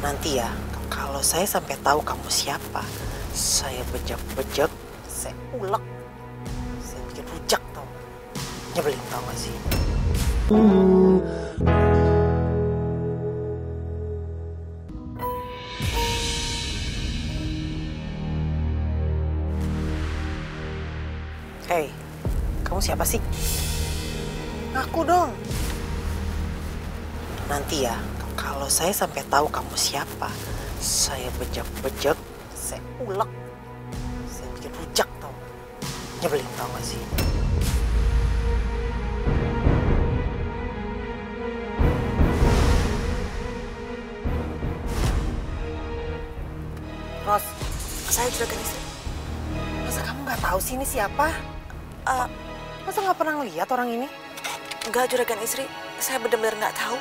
Nanti ya, kalau saya sampai tahu kamu siapa, saya bejek-bejek, saya ulek, saya bikin rujak tau. Nyebelin tau gak sih? Hei, kamu siapa sih? Ngaku dong. Nanti ya, kalau saya sampai tahu kamu siapa, saya bejek-bejek, saya ulek, saya bikin rujak tau. Nyebelin tau gak sih? Ros, saya juragan istri. Masa kamu gak tahu sih ini siapa? Masa nggak pernah ngeliat orang ini? Enggak, juragan istri. Saya benar-benar nggak tahu.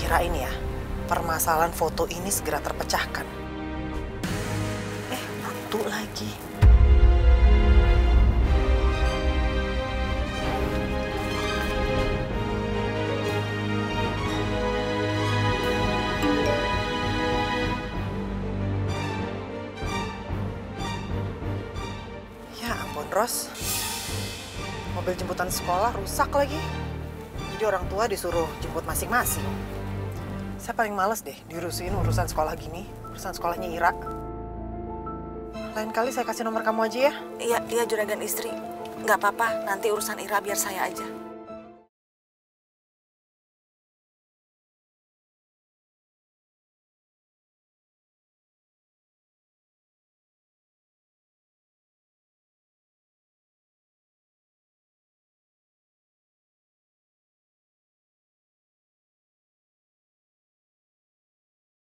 Kirain ya, permasalahan foto ini segera terpecahkan. Buntu lagi. Ros, mobil jemputan sekolah rusak lagi. Jadi orang tua disuruh jemput masing-masing. Saya paling males deh diurusin urusan sekolah gini, urusan sekolahnya Ira. Lain kali saya kasih nomor kamu aja ya? Iya, juragan istri. Nggak apa-apa, nanti urusan Ira biar saya aja.